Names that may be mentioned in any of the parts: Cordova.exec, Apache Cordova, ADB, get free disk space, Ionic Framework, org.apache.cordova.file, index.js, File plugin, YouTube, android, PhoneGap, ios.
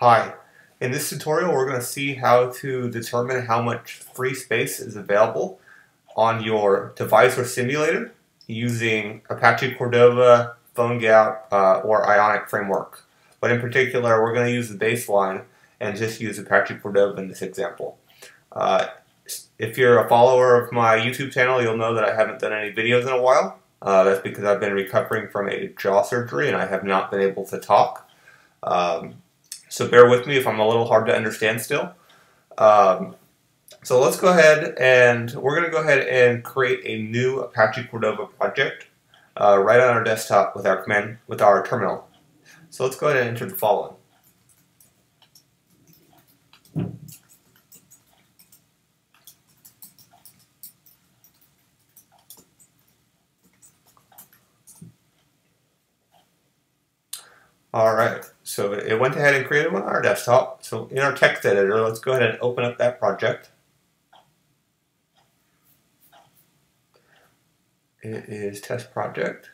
Hi, in this tutorial we're going to see how to determine how much free space is available on your device or simulator using Apache Cordova, PhoneGap, or Ionic Framework. But in particular we're going to use the baseline and just use Apache Cordova in this example. If you're a follower of my YouTube channel, you'll know that I haven't done any videos in a while. That's because I've been recovering from a jaw surgery and I have not been able to talk. So bear with me if I'm a little hard to understand still. So let's go ahead and create a new Apache Cordova project right on our desktop with our command, with our terminal. So let's go ahead and enter the following. Alright, so it went ahead and created one on our desktop. So in our text editor, let's go ahead and open up that project. It is test project.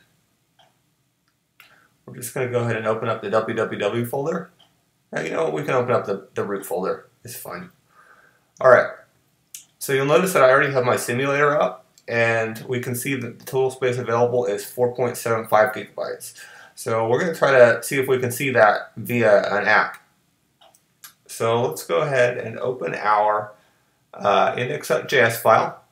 We're just going to go ahead and open up the www folder. Now, you know what, we can open up the root folder. It's fine. Alright, so you'll notice that I already have my simulator up, and we can see that the total space available is 4.75 gigabytes. So we're going to try to see if we can see that via an app. So let's go ahead and open our index.js file.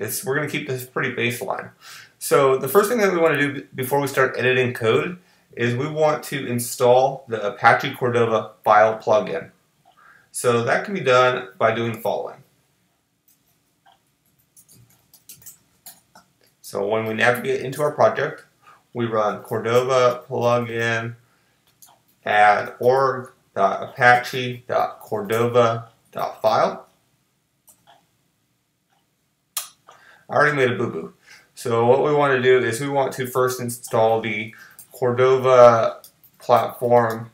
We're going to keep this pretty baseline. So the first thing that we want to do before we start editing code is we want to install the Apache Cordova file plugin. So that can be done by doing the following. So when we navigate into our project, we run Cordova plugin add org.apache.cordova.file. I already made a boo-boo. So what we want to do is we want to first install the Cordova platform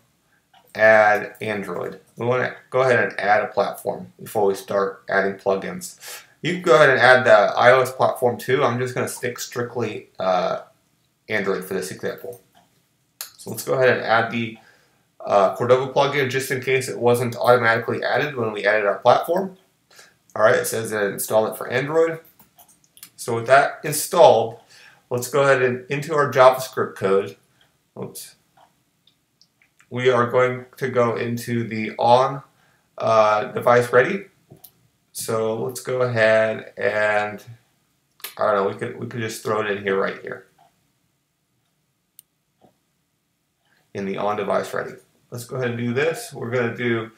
add Android. We want to go ahead and add a platform before we start adding plugins. You can go ahead and add the iOS platform too. I'm just going to stick strictly Android for this example. So let's go ahead and add the Cordova plugin just in case it wasn't automatically added when we added our platform. Alright, it says that it installed it for Android. So with that installed, let's go ahead and into our JavaScript code. Oops. We are going to go into the on device ready. So let's go ahead and I don't know, we could just throw it in here right here. In the on device ready. Let's go ahead and do this. We're going to do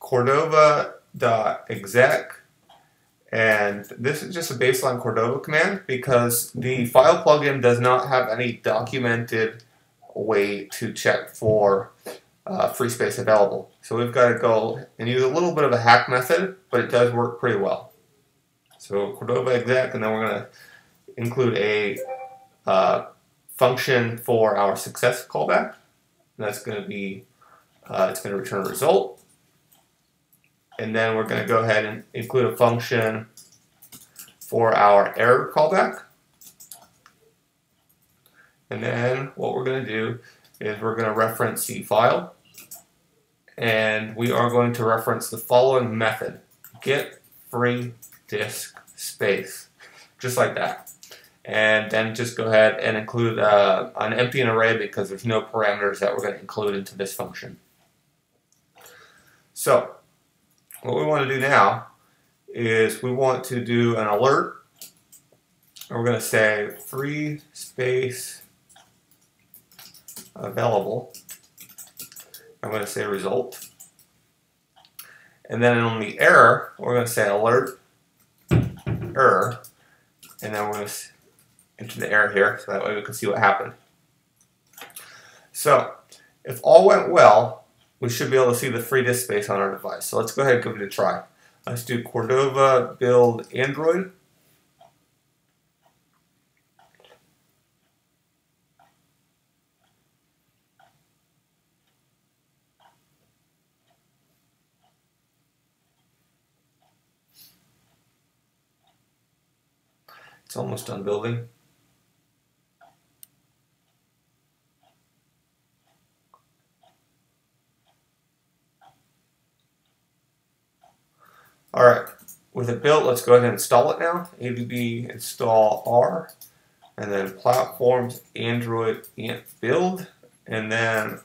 Cordova.exec, and this is just a baseline Cordova command because the file plugin does not have any documented way to check for free space available. So we've got to go and use a little bit of a hack method, but it does work pretty well. So Cordova.exec, and then we're going to include a function for our success callback. That's going to be, it's going to return a result. And then we're going to go ahead and include a function for our error callback. And then what we're going to do is we're going to reference the file. And we are going to reference the following method, get free disk space, just like that. And then just go ahead and include an empty array because there's no parameters that we're going to include into this function. So what we want to do now is we want to do an alert, and we're going to say free space available. I'm going to say result, and then on the error we're going to say alert error, and then we're going to into the error here, so that way we can see what happened. So, if all went well, we should be able to see the free disk space on our device. So let's go ahead and give it a try. Let's do Cordova build Android. It's almost done building. Alright, with it built, let's go ahead and install it now. ADB install R, and then platforms, Android, and build, and then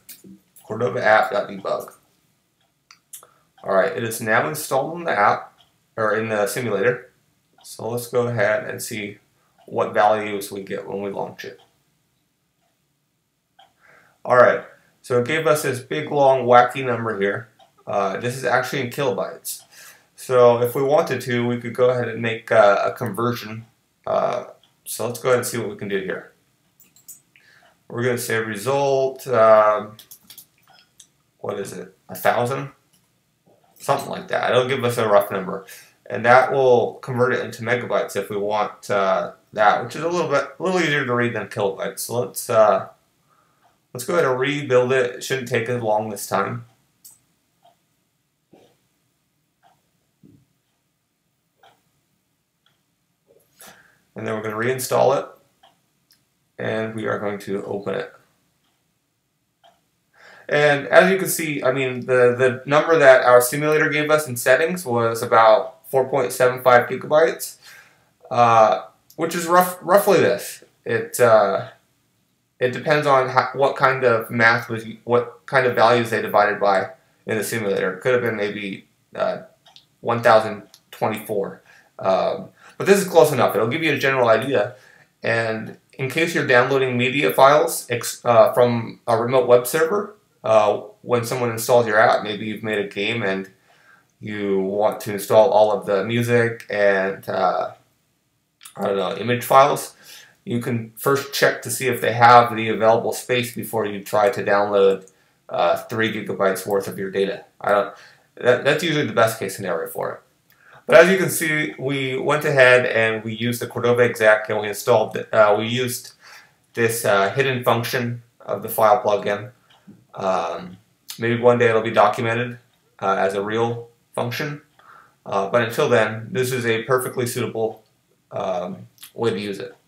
Cordova app.debug. Alright, it is now installed in the app, or in the simulator. So let's go ahead and see what values we get when we launch it. Alright, so it gave us this big, long, wacky number here. This is actually in kilobytes. So if we wanted to, we could go ahead and make a conversion. So let's go ahead and see what we can do here. We're going to say result, what is it, 1,000? Something like that. It'll give us a rough number. And that will convert it into megabytes if we want that, which is a little easier to read than kilobytes. So let's go ahead and rebuild it. It shouldn't take as long this time. And then we're going to reinstall it, and we are going to open it. And as you can see, I mean, the number that our simulator gave us in settings was about 4.75 gigabytes, which is roughly this. It depends on what kind of values they divided by in the simulator. It could have been maybe 1,024. But this is close enough. It'll give you a general idea. And in case you're downloading media files from a remote web server, when someone installs your app, maybe you've made a game and you want to install all of the music and, I don't know, image files, you can first check to see if they have the available space before you try to download 3 gigabytes worth of your data. That's usually the best case scenario for it. But as you can see, we went ahead and we used the Cordova.exec, and we installed. We used this hidden function of the file plugin. Maybe one day it'll be documented as a real function. But until then, this is a perfectly suitable way to use it.